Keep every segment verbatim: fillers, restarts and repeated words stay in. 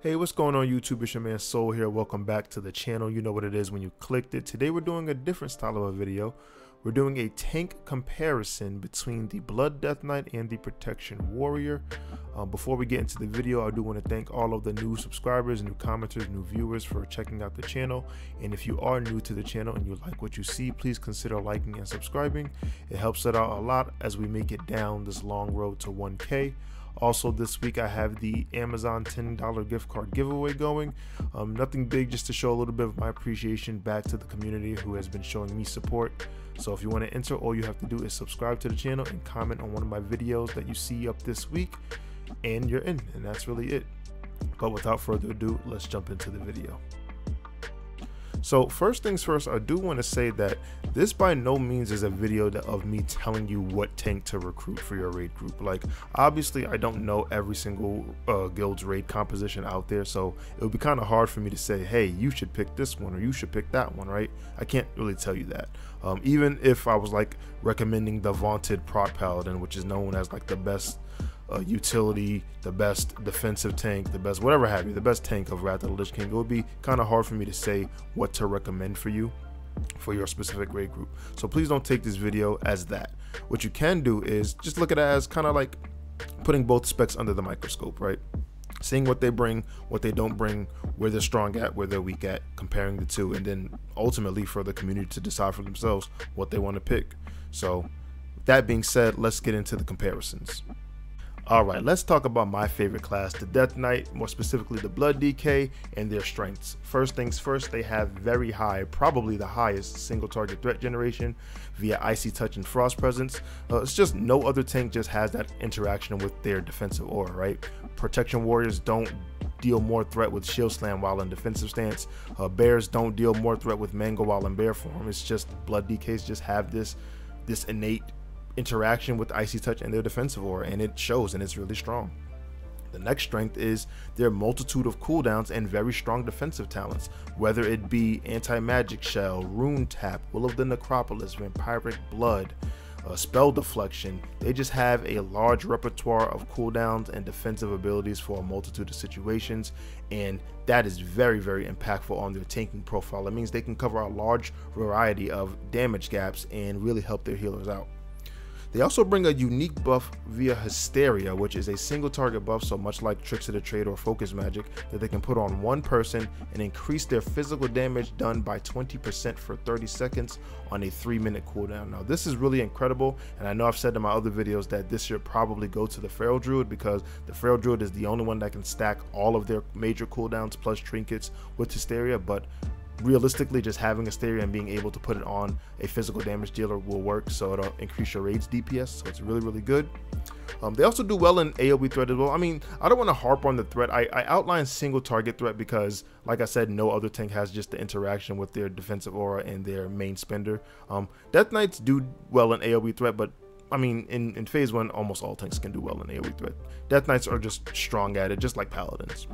Hey, what's going on YouTube? It's your man Soul here. Welcome back to the channel. You know what it is when you clicked it. Today we're doing a different style of a video. We're doing a tank comparison between the Blood Death Knight and the Protection Warrior. Uh, before we get into the video, I do want to thank all of the new subscribers, new commenters, new viewers for checking out the channel. And if you are new to the channel and you like what you see, please consider liking and subscribing. It helps us out a lot as we make it down this long road to one K. Also, this week I have the Amazon ten dollar gift card giveaway going. Um, nothing big, just to show a little bit of my appreciation back to the community who has been showing me support. So if you want to enter, all you have to do is subscribe to the channel and comment on one of my videos that you see up this week, and you're in. And that's really it. But without further ado, let's jump into the video. So first things first, I do want to say that this by no means is a video that, of me telling you what tank to recruit for your raid group. Like, obviously I don't know every single uh, guild's raid composition out there, so it would be kind of hard for me to say, hey, you should pick this one or you should pick that one, right? I can't really tell you that. Um, even if I was like recommending the vaunted Proc Paladin, which is known as like the best Uh, utility, the best defensive tank, the best whatever have you, the best tank of Wrath of the Lich King, it would be kind of hard for me to say what to recommend for you for your specific raid group. So please don't take this video as that. What you can do is just look at it as kind of like putting both specs under the microscope, right? Seeing what they bring, what they don't bring, where they're strong at, where they're weak at, comparing the two, and then ultimately for the community to decide for themselves what they want to pick. So that being said, let's get into the comparisons. All right, let's talk about my favorite class, the Death Knight, more specifically the Blood D K, and their strengths. First things first, they have very high, probably the highest single target threat generation via Icy Touch and Frost Presence. Uh, it's just no other tank just has that interaction with their defensive aura, right? Protection Warriors don't deal more threat with Shield Slam while in defensive stance. Uh, bears don't deal more threat with Mango while in bear form. It's just Blood D Ks just have this, this innate interaction with Icy Touch and their defensive aura, and it shows, and it's really strong. The next strength is their multitude of cooldowns and very strong defensive talents, whether it be Anti-Magic Shell, Rune Tap, Will of the Necropolis, Vampiric Blood, uh, Spell Deflection. They just have a large repertoire of cooldowns and defensive abilities for a multitude of situations, and that is very, very impactful on their tanking profile. It means they can cover a large variety of damage gaps and really help their healers out. They also bring a unique buff via Hysteria, which is a single target buff, so much like Tricks of the Trade or Focus Magic, that they can put on one person and increase their physical damage done by twenty percent for thirty seconds on a three minute cooldown. Now this is really incredible, and I know I've said in my other videos that this should probably go to the Feral Druid, because the Feral Druid is the only one that can stack all of their major cooldowns plus trinkets with Hysteria, but realistically just having Hysteria and being able to put it on a physical damage dealer will work, so it'll increase your raid's D P S, so it's really, really good. Um, they also do well in A O E threat as well. I mean, I don't want to harp on the threat. I, I outline single target threat because, like I said, no other tank has just the interaction with their defensive aura and their main spender. Um, Death Knights do well in A O E threat, but I mean, in, in phase one, almost all tanks can do well in A O E threat. Death Knights are just strong at it, just like Paladins.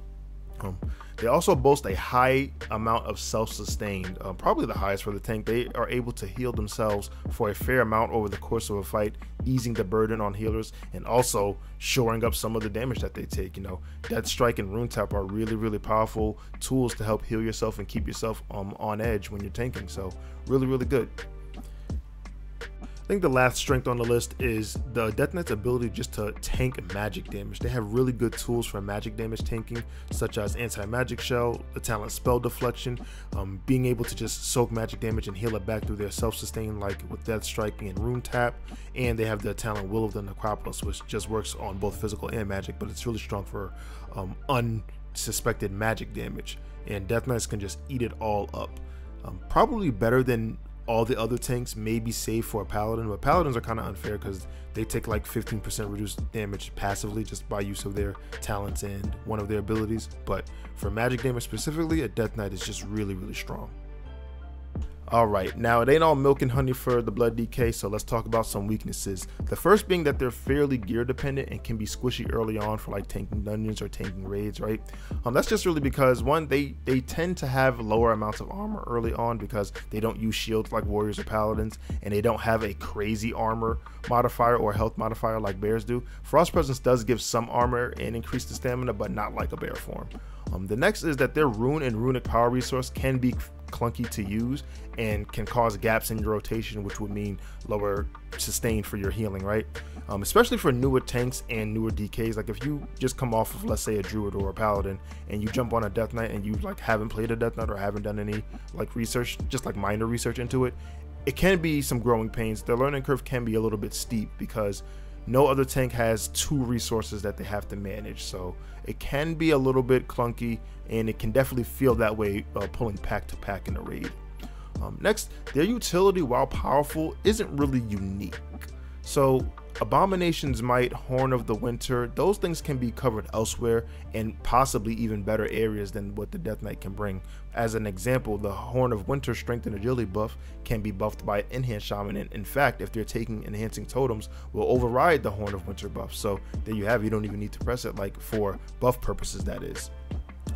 Um, they also boast a high amount of self-sustained, uh, probably the highest for the tank. They are able to heal themselves for a fair amount over the course of a fight, easing the burden on healers and also shoring up some of the damage that they take. You know, Death Strike and Rune Tap are really, really powerful tools to help heal yourself and keep yourself um, on edge when you're tanking. So really, really good. I think the last strength on the list is the Death Knight's ability just to tank magic damage. They have really good tools for magic damage tanking, such as Anti-Magic Shell, the talent Spell Deflection, um, being able to just soak magic damage and heal it back through their self-sustain, like with Death Strike and Rune Tap. And they have the talent Will of the Necropolis, which just works on both physical and magic, but it's really strong for um, unsuspected magic damage. And Death Knights can just eat it all up. Um, probably better than all the other tanks, maybe save for a Paladin, but Paladins are kind of unfair because they take like fifteen percent reduced damage passively just by use of their talents and one of their abilities. But for magic damage specifically, a Death Knight is just really, really strong. All right, now it ain't all milk and honey for the Blood D K, so let's talk about some weaknesses. The first being that they're fairly gear dependent and can be squishy early on for like tanking dungeons or tanking raids, right? Um, that's just really because, one, they they tend to have lower amounts of armor early on because they don't use shields like warriors or paladins, and they don't have a crazy armor modifier or health modifier like bears do. Frost Presence does give some armor and increase the stamina, but not like a bear form. Um, the next is that their rune and runic power resource can be clunky to use and can cause gaps in your rotation, which would mean lower sustain for your healing, right? Um, especially for newer tanks and newer D Ks. Like if you just come off of, let's say, a druid or a paladin, and you jump on a death knight and you like haven't played a death knight or haven't done any like research, just like minor research into it, it can be some growing pains. The learning curve can be a little bit steep because no other tank has two resources that they have to manage, so it can be a little bit clunky, and it can definitely feel that way uh, pulling pack to pack in a raid. Um, next, their utility, while powerful, isn't really unique. So Abomination's Might, Horn of the Winter, those things can be covered elsewhere and possibly even better areas than what the Death Knight can bring. As an example, the Horn of Winter strength and agility buff can be buffed by Enhanced Shaman, and in fact, if they're taking enhancing totems, will override the Horn of Winter buff. So there you have it. You don't even need to press it, like for buff purposes, that is.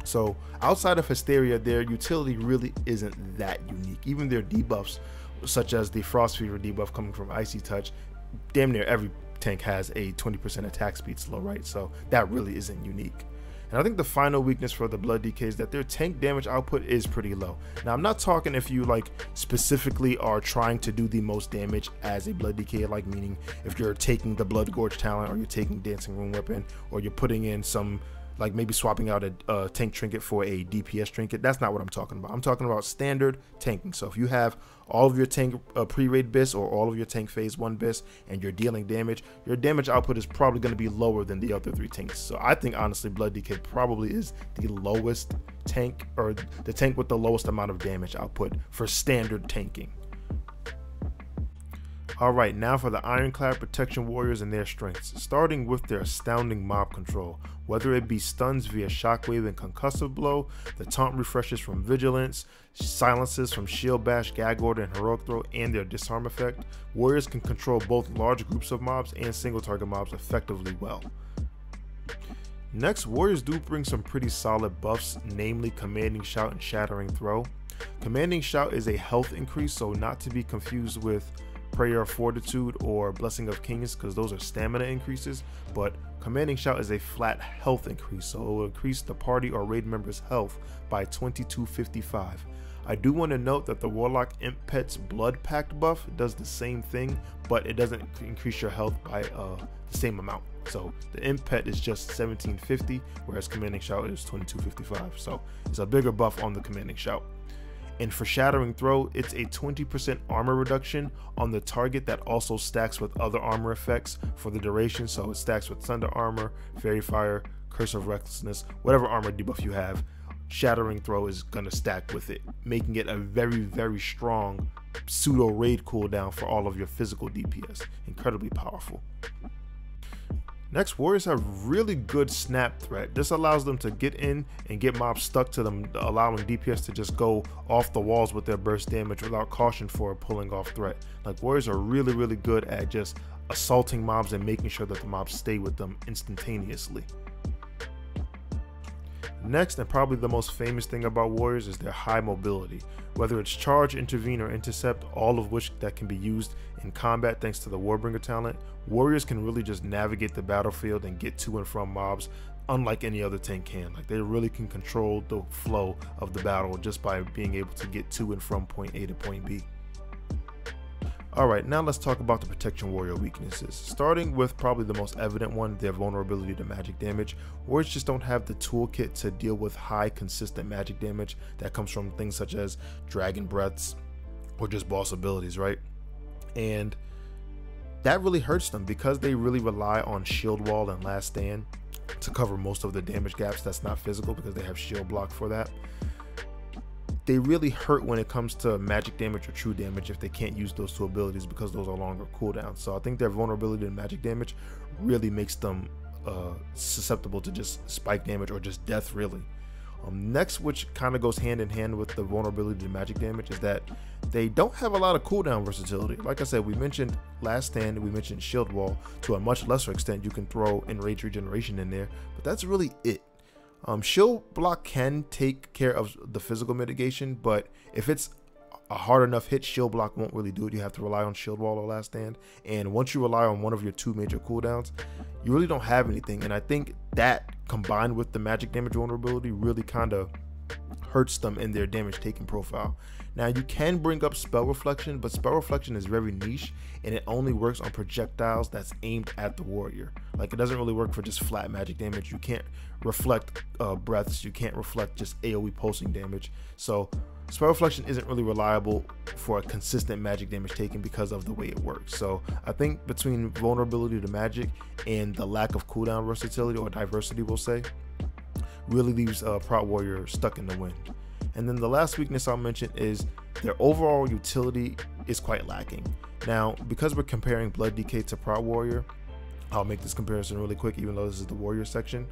So outside of Hysteria, their utility really isn't that unique. Even their debuffs, such as the Frost Fever debuff coming from Icy Touch, damn near every tank has a twenty percent attack speed slow, right? So that really isn't unique. And I think the final weakness for the Blood D K is that their tank damage output is pretty low. Now, I'm not talking if you like specifically are trying to do the most damage as a Blood D K, like meaning if you're taking the Blood Gorge talent, or you're taking Dancing Rune Weapon, or you're putting in some, like maybe swapping out a, a tank trinket for a D P S trinket. That's not what I'm talking about. I'm talking about standard tanking. So if you have all of your tank uh, pre-raid bis or all of your tank phase one bis and you're dealing damage, your damage output is probably gonna be lower than the other three tanks. So I think honestly, Blood D K probably is the lowest tank, or the tank with the lowest amount of damage output for standard tanking. All right, now for the Ironclad Protection Warriors and their strengths, starting with their astounding mob control. Whether it be stuns via Shockwave and Concussive Blow, the taunt refreshes from Vigilance, silences from Shield Bash, Gag Order, and Heroic Throw, and their disarm effect, Warriors can control both large groups of mobs and single target mobs effectively well. Next, Warriors do bring some pretty solid buffs, namely Commanding Shout and Shattering Throw. Commanding Shout is a health increase, so not to be confused with Prayer of Fortitude or Blessing of Kings, because those are stamina increases, but Commanding Shout is a flat health increase, so it will increase the party or raid member's health by twenty-two fifty-five. I do want to note that the Warlock Imp Pet's Blood Pact buff does the same thing, but it doesn't increase your health by uh, the same amount. So the Imp Pet is just seventeen fifty, whereas Commanding Shout is twenty-two fifty-five, so it's a bigger buff on the Commanding Shout. And for Shattering Throw, it's a twenty percent armor reduction on the target that also stacks with other armor effects for the duration. So it stacks with Thunder Armor, Fairy Fire, Curse of Recklessness, whatever armor debuff you have, Shattering Throw is gonna stack with it, making it a very, very strong pseudo raid cooldown for all of your physical D P S. Incredibly powerful. Next, Warriors have really good snap threat. This allows them to get in and get mobs stuck to them, allowing D P S to just go off the walls with their burst damage without caution for a pulling off threat. Like, Warriors are really, really good at just assaulting mobs and making sure that the mobs stay with them instantaneously. Next, and probably the most famous thing about Warriors, is their high mobility. Whether it's charge, intervene, or intercept, all of which that can be used in combat thanks to the Warbringer talent, Warriors can really just navigate the battlefield and get to and from mobs unlike any other tank can. Like, they really can control the flow of the battle just by being able to get to and from point A to point B. Alright, now let's talk about the Protection Warrior weaknesses, starting with probably the most evident one, their vulnerability to magic damage. Warriors just don't have the toolkit to deal with high, consistent magic damage that comes from things such as Dragon Breaths or just boss abilities, right? And that really hurts them because they really rely on Shield Wall and Last Stand to cover most of the damage gaps that's not physical, because they have Shield Block for that. They really hurt when it comes to magic damage or true damage if they can't use those two abilities, because those are longer cooldowns. So I think their vulnerability to magic damage really makes them uh, susceptible to just spike damage or just death, really. Um, next, which kind of goes hand in hand with the vulnerability to magic damage, is that they don't have a lot of cooldown versatility. Like I said, we mentioned Last Stand, we mentioned Shield Wall. To a much lesser extent, you can throw Enrage Regeneration in there, but that's really it. Um, Shield Block can take care of the physical mitigation, but if it's a hard enough hit, shield block won't really do it. You have to rely on shield wall or last stand, and once you rely on one of your two major cooldowns, you really don't have anything. And I think that combined with the magic damage vulnerability really kind of hurts them in their damage taking profile. Now you can bring up spell reflection, but spell reflection is very niche and it only works on projectiles that's aimed at the warrior. Like, it doesn't really work for just flat magic damage. You can't reflect uh, breaths, you can't reflect just A O E pulsing damage. So spell reflection isn't really reliable for a consistent magic damage taken because of the way it works. So I think between vulnerability to magic and the lack of cooldown versatility, or diversity we'll say, really leaves uh, Protection Warrior stuck in the wind. And then the last weakness I'll mention is their overall utility is quite lacking. Now, because we're comparing Blood D K to Protection Warrior, I'll make this comparison really quick even though this is the Warrior section.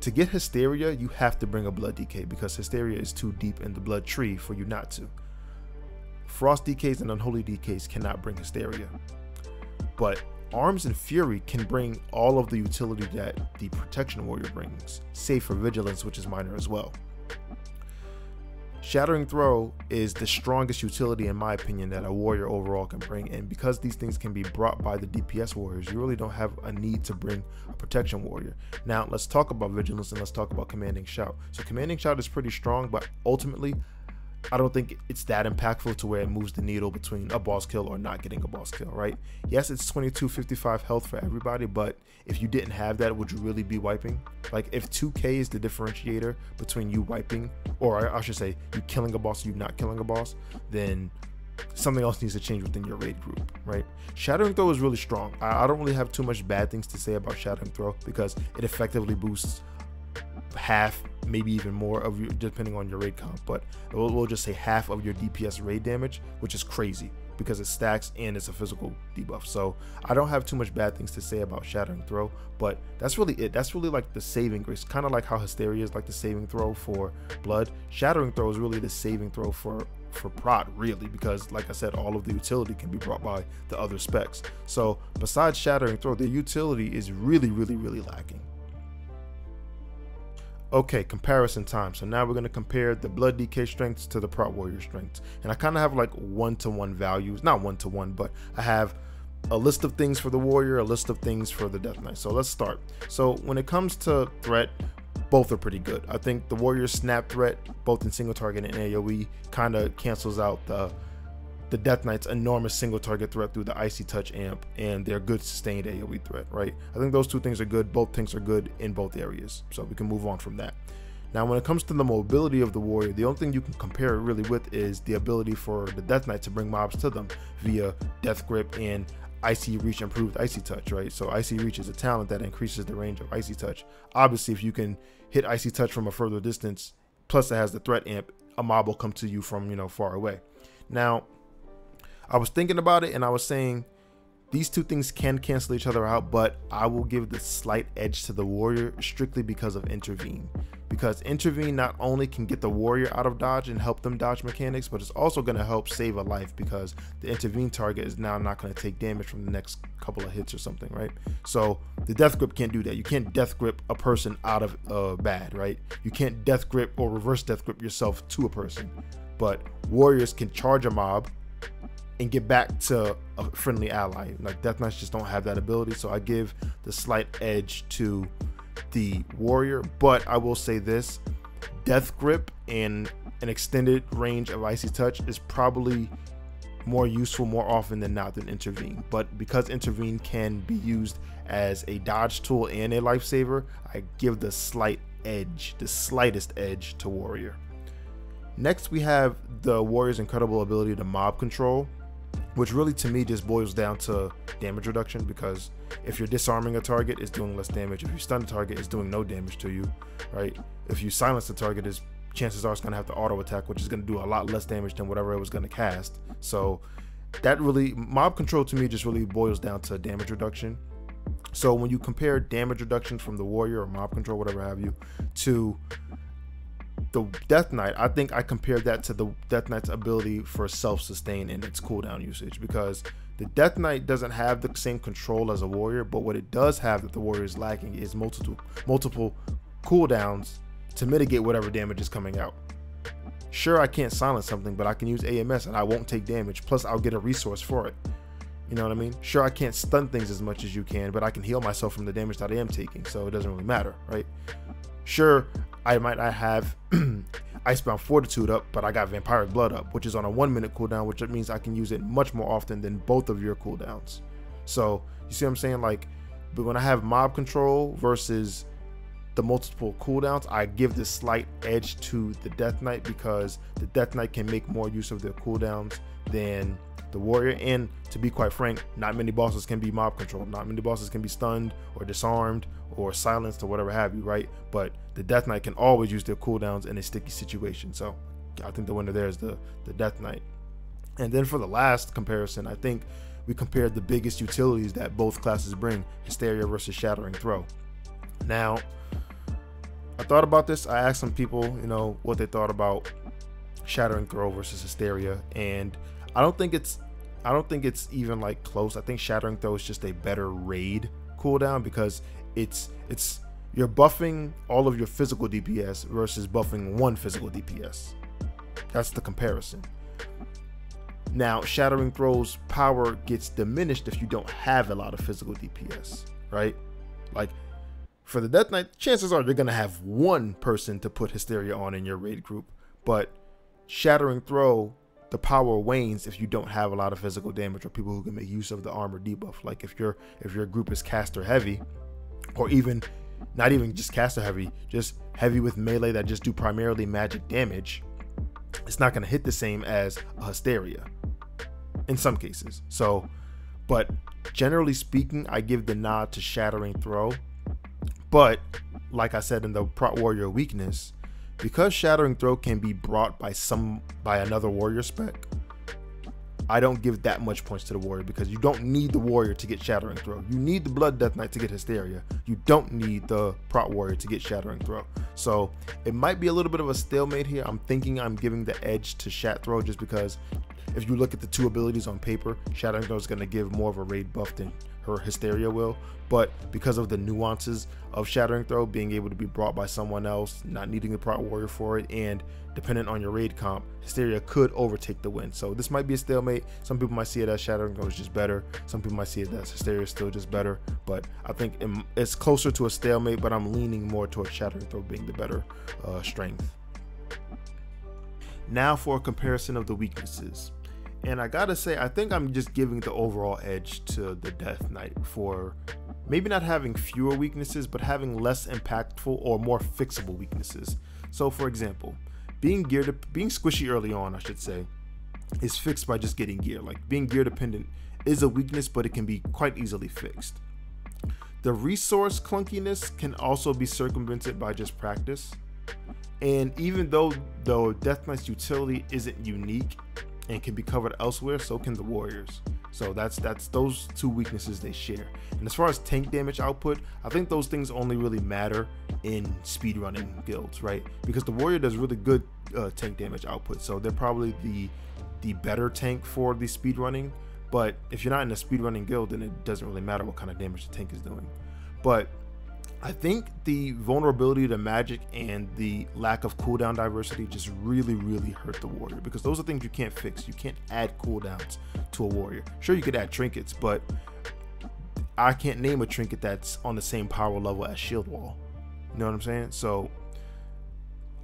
To get Hysteria, you have to bring a Blood D K because Hysteria is too deep in the Blood tree for you not to. Frost D Ks and Unholy D Ks cannot bring Hysteria, but Arms and Fury can bring all of the utility that the Protection Warrior brings, save for Vigilance, which is minor as well. Shattering Throw is the strongest utility in my opinion that a warrior overall can bring, and because these things can be brought by the D P S warriors, you really don't have a need to bring a Protection Warrior. Now let's talk about Vigilance and let's talk about Commanding Shout. So Commanding Shout is pretty strong, but ultimately I don't think it's that impactful to where it moves the needle between a boss kill or not getting a boss kill, right? Yes, it's twenty-two fifty-five health for everybody, but if you didn't have that, would you really be wiping? Like, if two K is the differentiator between you wiping, or I should say you killing a boss or you not killing a boss, then something else needs to change within your raid group, right? Shattering Throw is really strong. I don't really have too much bad things to say about Shattering Throw because it effectively boosts half, maybe even more of your, depending on your raid comp, but we'll, we'll just say half of your D P S raid damage, which is crazy because it stacks and it's a physical debuff. So I don't have too much bad things to say about Shattering Throw, but that's really it. That's really like the saving grace, kind of like how Hysteria is like the saving throw for Blood. Shattering Throw is really the saving throw for for Prot, really, because like I said, all of the utility can be brought by the other specs. So besides Shattering Throw, the utility is really really really lacking. Okay, comparison time. So now we're going to compare the Blood D K strengths to the Protection Warrior strengths, and I kind of have like one-to-one values, not one-to-one, but I have a list of things for the warrior, a list of things for the Death Knight. So let's start. So when it comes to threat, both are pretty good. I think the warrior snap threat, both in single target and A O E, kind of cancels out the the Death Knight's enormous single target threat through the Icy Touch amp and their good sustained A O E threat, right? I think those two things are good. Both things are good in both areas, so we can move on from that. Now, when it comes to the mobility of the warrior, the only thing you can compare it really with is the ability for the Death Knight to bring mobs to them via Death Grip and Icy Reach, improved Icy Touch, right? So Icy Reach is a talent that increases the range of Icy Touch. Obviously, if you can hit Icy Touch from a further distance, plus it has the threat amp, a mob will come to you from, you know, far away. Now, I was thinking about it and I was saying these two things can cancel each other out, but I will give the slight edge to the warrior strictly because of Intervene. Because Intervene not only can get the warrior out of dodge and help them dodge mechanics, but it's also going to help save a life because the Intervene target is now not going to take damage from the next couple of hits or something, right? So the Death Grip can't do that. You can't Death Grip a person out of uh, bad, right? You can't Death Grip or reverse Death Grip yourself to a person, but warriors can charge a mob and get back to a friendly ally. Like, Death Knights just don't have that ability, so I give the slight edge to the warrior. But I will say this, Death Grip and an extended range of Icy Touch is probably more useful more often than not than Intervene, but because Intervene can be used as a dodge tool and a lifesaver, I give the slight edge, the slightest edge to warrior. Next, we have the warrior's incredible ability to mob control, which really to me just boils down to damage reduction, because if you're disarming a target, it's doing less damage. If you stun a target, it's doing no damage to you, right? If you silence the target, is chances are it's going to have to auto attack, which is going to do a lot less damage than whatever it was going to cast. So that really, mob control to me just really boils down to damage reduction. So when you compare damage reduction from the warrior or mob control, whatever have you, to the Death Knight, I think I compared that to the Death Knight's ability for self-sustain and its cooldown usage, because the Death Knight doesn't have the same control as a warrior, but what it does have that the warrior is lacking is multiple multiple cooldowns to mitigate whatever damage is coming out. Sure, I can't silence something, but I can use A M S and I won't take damage. Plus, I'll get a resource for it. You know what I mean? Sure, I can't stun things as much as you can, but I can heal myself from the damage that I am taking, so it doesn't really matter, right? Sure, I might not have Icebound Fortitude up, but I got Vampiric Blood up, which is on a one minute cooldown, which means I can use it much more often than both of your cooldowns. So you see what I'm saying? Like, but when I have mob control versus the multiple cooldowns, I give this slight edge to the Death Knight because the Death Knight can make more use of their cooldowns than the Warrior. And to be quite frank, not many bosses can be mob controlled. Not many bosses can be stunned or disarmed or silenced or whatever have you, right? But the Death Knight can always use their cooldowns in a sticky situation. So I think the winner there is the the Death Knight. And then for the last comparison, I think we compared the biggest utilities that both classes bring: Hysteria versus Shattering Throw. Now, I thought about this. I asked some people, you know, what they thought about Shattering Throw versus Hysteria, and I don't think it's, I don't think it's even like close. I think Shattering Throw is just a better raid cooldown because it's it's you're buffing all of your physical D P S versus buffing one physical D P S. That's the comparison. Now, Shattering Throw's power gets diminished if you don't have a lot of physical D P S, right? Like, for the Death Knight, chances are they're going to have one person to put Hysteria on in your raid group. But Shattering Throw, the power wanes if you don't have a lot of physical damage or people who can make use of the armor debuff. Like, if your if your group is caster heavy, or even not even just caster heavy, just heavy with melee that just do primarily magic damage, it's not going to hit the same as a Hysteria in some cases. So, but generally speaking, I give the nod to Shattering Throw. But like I said in the Prot Warrior weakness, because Shattering Throw can be brought by some by another Warrior spec, I don't give that much points to the Warrior because you don't need the Warrior to get Shattering Throw. You need the Blood Death Knight to get Hysteria. You don't need the Prot Warrior to get Shattering Throw. So it might be a little bit of a stalemate here. I'm thinking I'm giving the edge to Shat Throw just because if you look at the two abilities on paper, Shattering Throw is going to give more of a raid buff than her Hysteria will, but because of the nuances of Shattering Throw being able to be brought by someone else, not needing the Prot Warrior for it, and dependent on your raid comp, Hysteria could overtake the win. So this might be a stalemate. Some people might see it as Shattering Throw is just better, some people might see it as Hysteria is still just better, but I think it's closer to a stalemate, but I'm leaning more towards Shattering Throw being the better uh, strength. Now for a comparison of the weaknesses. And I gotta say, I think I'm just giving the overall edge to the Death Knight for maybe not having fewer weaknesses, but having less impactful or more fixable weaknesses. So for example, being gear de- being squishy early on, I should say, is fixed by just getting gear. Like, being gear dependent is a weakness, but it can be quite easily fixed. The resource clunkiness can also be circumvented by just practice. And even though though Death Knight's utility isn't unique and can be covered elsewhere, so can the Warriors. So that's that's those two weaknesses they share. And as far as tank damage output, I think those things only really matter in speedrunning guilds, right? Because the Warrior does really good uh, tank damage output, so they're probably the the better tank for the speedrunning. But if you're not in a speedrunning guild, then it doesn't really matter what kind of damage the tank is doing. But I think the vulnerability to magic and the lack of cooldown diversity just really, really hurt the Warrior because those are things you can't fix. You can't add cooldowns to a Warrior. Sure, you could add trinkets, but I can't name a trinket that's on the same power level as Shield Wall. You know what I'm saying? So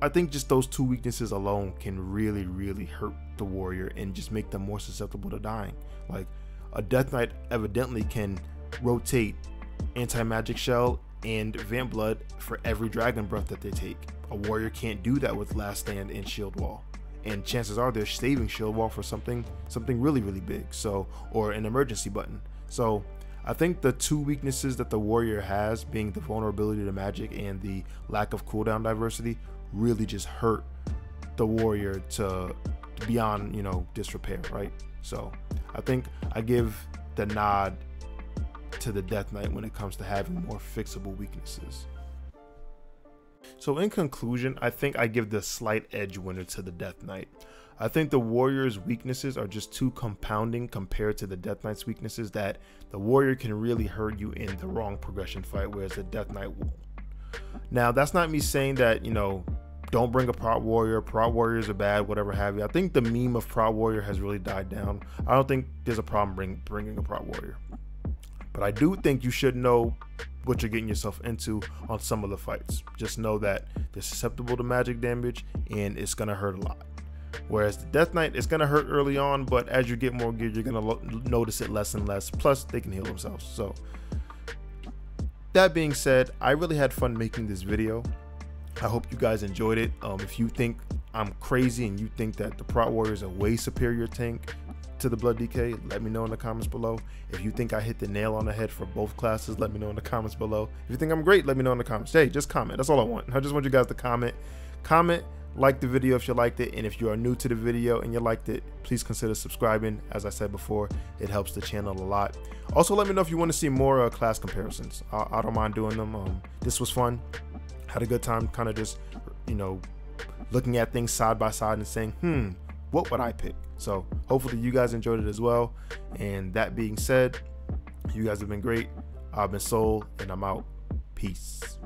I think just those two weaknesses alone can really, really hurt the Warrior and just make them more susceptible to dying. Like, a Death Knight evidently can rotate Anti-Magic Shell and Vamp Blood for every Dragon Breath that they take. A Warrior can't do that with Last Stand and Shield Wall, and chances are they're saving Shield Wall for something something really, really big, so, or an emergency button. So I think the two weaknesses that the Warrior has, being the vulnerability to magic and the lack of cooldown diversity, really just hurt the Warrior to beyond, you know, disrepair, right? So I think I give the nod to the Death Knight when it comes to having more fixable weaknesses. So in conclusion, I think I give the slight edge winner to the Death Knight. I think the Warrior's weaknesses are just too compounding compared to the Death Knight's weaknesses, that the Warrior can really hurt you in the wrong progression fight, whereas the Death Knight won't. Now, that's not me saying that, you know, don't bring a Prot Warrior. Prot Warriors are bad, whatever have you. I think the meme of Prot Warrior has really died down. I don't think there's a problem bring, bringing a Prot Warrior. But I do think you should know what you're getting yourself into on some of the fights. Just know that they're susceptible to magic damage and it's going to hurt a lot. Whereas the Death Knight, it's going to hurt early on, but as you get more gear, you're going to notice it less and less. Plus, they can heal themselves. So that being said, I really had fun making this video. I hope you guys enjoyed it. Um, if you think I'm crazy and you think that the Prot Warrior is a way superior tank to the Blood D K, let me know in the comments below. If you think I hit the nail on the head for both classes, let me know in the comments below. If you think I'm great, let me know in the comments. Hey, just comment. That's all I want. I just want you guys to comment. Comment, like the video if you liked it. And if you are new to the video and you liked it, please consider subscribing. As I said before, it helps the channel a lot. Also, let me know if you want to see more uh, class comparisons. I, I don't mind doing them. Um, this was fun. Had a good time kind of just, you know, looking at things side by side and saying, hmm, what would I pick? So hopefully you guys enjoyed it as well. And that being said, you guys have been great. I've been Soul and I'm out. Peace.